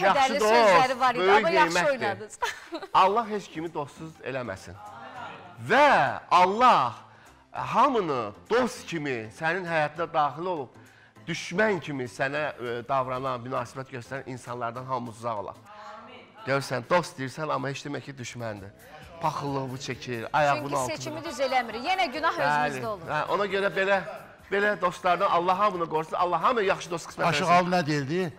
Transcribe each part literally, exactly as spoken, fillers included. kədərli sözləri var idi, amma yaxşı oynadınız. Allah heç kimi dostsuz eləməsin. Və Allah hamını dost kimi sənin həyatına daxil olub, düşmən kimi sənə davranan, münasibət göstərən insanlardan hamımız uzaq olaq. Görürsən, dost deyirsən, amma heç demək ki, düşməndir. Paxıllığı çəkir, ayağının altında. Çünki seçimi düz eləmirik, yenə günah özümüzdə olur. Ona görə belə dostlardan Allah hamını qorusun, Allah hamı yaxşı dost qismət versin. Aşıqalı nə deyirdi?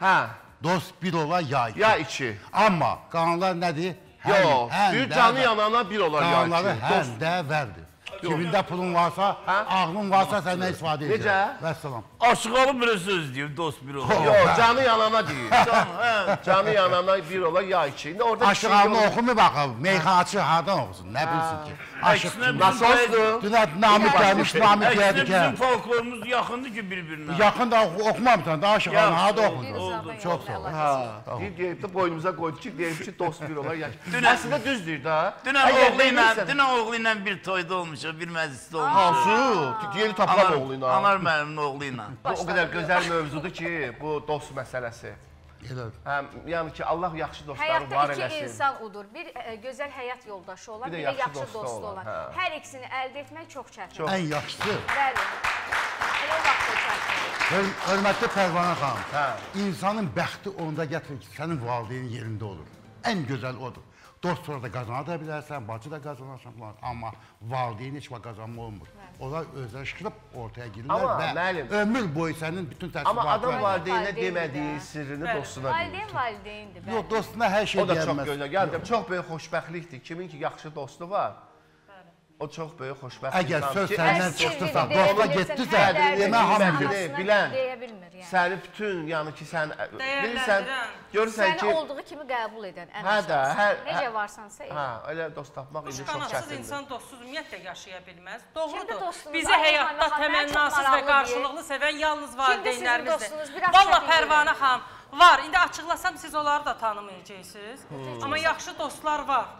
Dost bir ola, ya iki. Ya iki. Amma qanunlar nədir? Yox, bir canı yanana bir ola, ya iki. Qanunları həndə vərdir. Cibində pulun varsa, ağlın varsa sənə istifadə edəcək. Necə? Vəssalam. Aşıqalı bir söz deyir, dost bir ola. Yox, canı yanana deyir. Canı yanana bir ola, ya iki. Aşıqalını oxumuyor baxıb, meyxanaçı hardan oxusun, nə bilsin ki? Aşıqçı, nasıl olsun? Dünət namik gəlmiş, namik gəldi ki. Bizim folklorumuz yaxındır ki bir-birinə. Yaxın da oxumamsan, da aşıqalını harda oxudur. Çox sağ olun. Deyib də boynumuza qoydu ki, deyib ki, dost bir ola, ya iki. Əslində düzdür da. Dünən oğlu ilə bir toyda olmuşam. Bir məclisdə olmuşdur. Hansı? Yeri tapılan oğluyla. Anar mənim oğluyla. O qədər gözəl mövzudur ki, bu dost məsələsi. Yəni ki, Allah yaxşı dostları var eləsin. Həyatda iki insan odur. Bir gözəl həyat yoldaşı olan, bir də yaxşı dostu olan. Hər ikisini əldə etmək çox çətindir. Ən yaxşısı. Bəli. Elə o vaxt o çətindir. Hörmətli Pərvanə xanım, insanın bəxti onda gətirir ki, sənin valideynin yerində olur. Ən gözəl odur. Dost sonra da qazana da bilərsən, bacı da qazanarsan, amma valideyn heç vaxt qazanma olmur. Onlar özləri şıxırıb ortaya girirlər və ömür boyu sənin bütün təsirləri var. Amma adam valideynə demədiyi sirrini dostuna deyir. Valideyn valideyndir. Yox, dostuna hər şey deyilməz. Çox böyük xoşbəxtlikdir. Kimin ki, yaxşı dostu var, o çox böyük xoşbəxtlikdir. Əgər söz səndən çıxdırsa, dostla getdirsə, demək hamı bilir. Bilən, səni bütün, yəni ki, sən bilirsən, görürsən ki... Səni olduğu kimi qəbul edən ən əsasın. Necə varsansa elə. Elə dost tapmaq idi, çox çətindir. Qanaqsız insan dostsuz ümumiyyətlə yaşaya bilməz. Doğrudur. Bizi həyatda təmənnasız və qarşılıqlı sevən yalnız valideynlərimizdir. Valla Pərvanə xanım, var. İndi açıqlasam siz onları da tanımayacaqsınız. Amma yaxşı dostlar var.